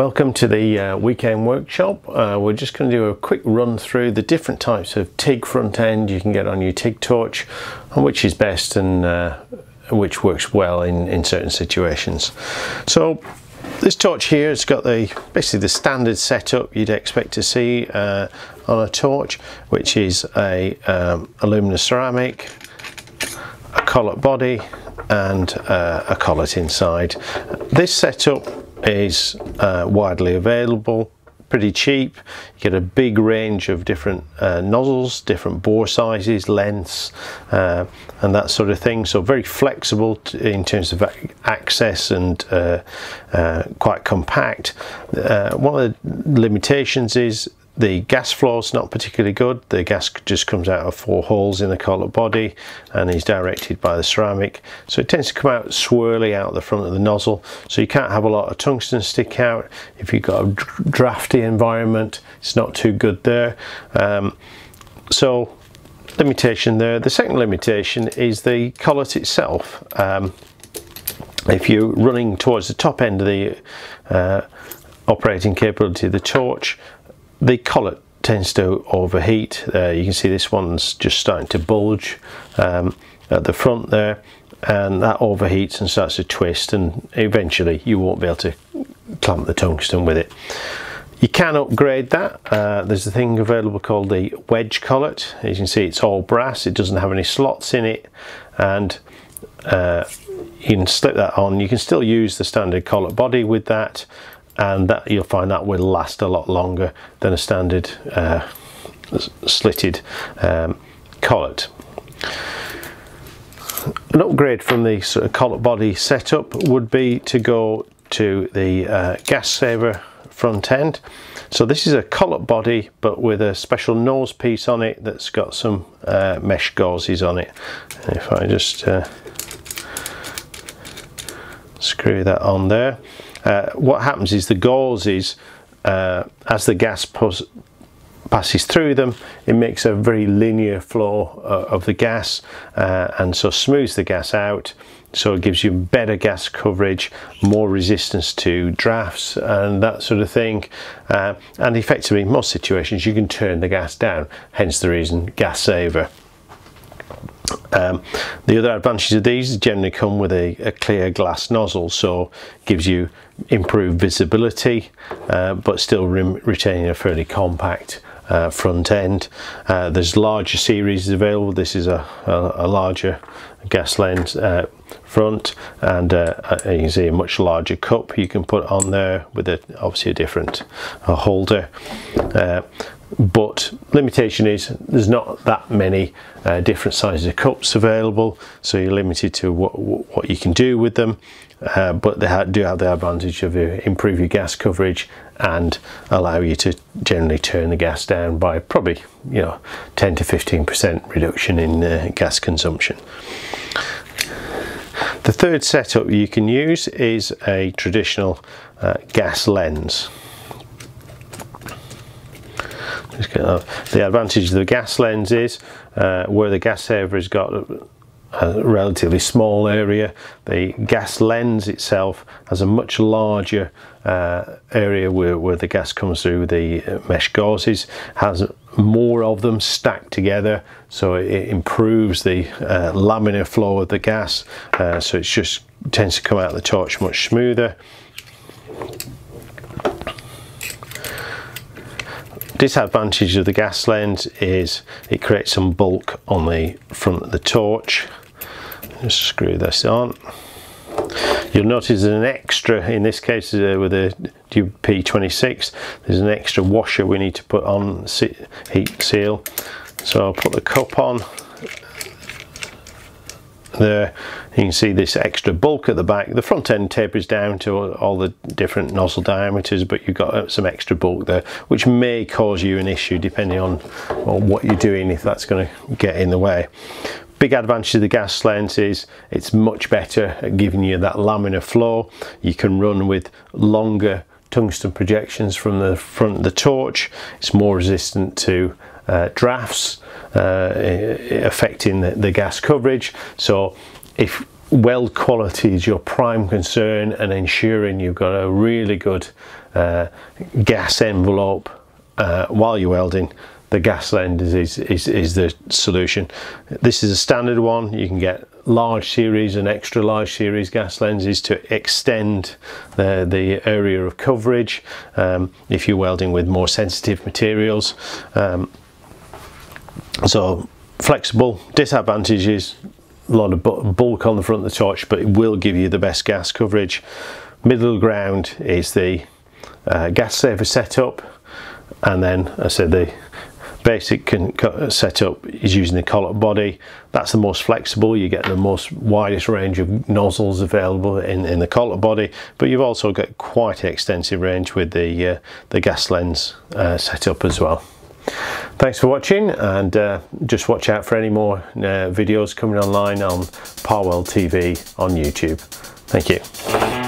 Welcome to the weekend workshop. We're just going to do a quick run through the different types of TIG front end you can get on your TIG torch, and which is best and which works well in certain situations. So this torch here has got basically the standard setup you'd expect to see on a torch, which is a alumina ceramic, a collet body, and a collet inside. This setup is widely available, pretty cheap. You get a big range of different nozzles, different bore sizes, lengths, and that sort of thing. So very flexible in terms of access and quite compact. One of the limitations is the gas flow is not particularly good. The gas just comes out of four holes in the collet body and is directed by the ceramic. So it tends to come out swirly out the front of the nozzle. So you can't have a lot of tungsten stick out. If you've got a drafty environment, it's not too good there. So limitation there. The second limitation is the collet itself. If you're running towards the top end of the operating capability of the torch, the collet tends to overheat. You can see this one's just starting to bulge at the front there, and that overheats and starts to twist, and eventually you won't be able to clamp the tungsten with it. You can upgrade that. There's a thing available called the wedge collet. As you can see, it's all brass, it doesn't have any slots in it, and you can slip that on. You can still use the standard collet body with that, and that you'll find that will last a lot longer than a standard slitted collet. An upgrade from the sort of collet body setup would be to go to the gas saver front end. So this is a collet body, but with a special nose piece on it that's got some mesh gauzes on it. And if I just screw that on there. What happens is the gauzes, as the gas passes through them, it makes a very linear flow of the gas, and so smooths the gas out, so it gives you better gas coverage, more resistance to drafts and that sort of thing, and effectively in most situations you can turn the gas down, hence the reason gas saver. The other advantage of these is generally come with a clear glass nozzle, so gives you improved visibility, but still retaining a fairly compact front end. There's larger series available. This is a larger gas lens front, and you can see a much larger cup you can put on there with obviously a different holder. But limitation is there's not that many different sizes of cups available, so you're limited to what you can do with them, but they do have the advantage of improve your gas coverage and allow you to generally turn the gas down by probably 10 to 15% reduction in gas consumption. The third setup you can use is a traditional gas lens. The advantage of the gas lens is where the gas saver has got a relatively small area, the gas lens itself has a much larger area where the gas comes through the mesh gauzes, has more of them stacked together, so it improves the laminar flow of the gas, so it just tends to come out of the torch much smoother. Disadvantage of the gas lens is it creates some bulk on the front of the torch. Just screw this on. You'll notice there's an extra, in this case with the DP26, there's an extra washer we need to put on, heat seal. So I'll put the cup on there. You can see this extra bulk at the back. The front end tapers down to all the different nozzle diameters, but you've got some extra bulk there, which may cause you an issue depending on what you're doing, if that's going to get in the way. Big advantage of the gas lens is it's much better at giving you that laminar flow. You can run with longer tungsten projections from the front of the torch. It's more resistant to drafts affecting the gas coverage. So if weld quality is your prime concern, and ensuring you've got a really good gas envelope while you're welding. The gas lens is the solution. This is a standard one. You can get large series and extra large series gas lenses to extend the area of coverage if you're welding with more sensitive materials. So flexible. Disadvantages: a lot of bulk on the front of the torch, but it will give you the best gas coverage. Middle ground is the gas saver setup, and then I said the basic setup is using the collet body. That's the most flexible. You get the most widest range of nozzles available in the collet body, but you've also got quite an extensive range with the gas lens setup as well. Thanks for watching, and just watch out for any more videos coming online on Parweld TV on YouTube. Thank you.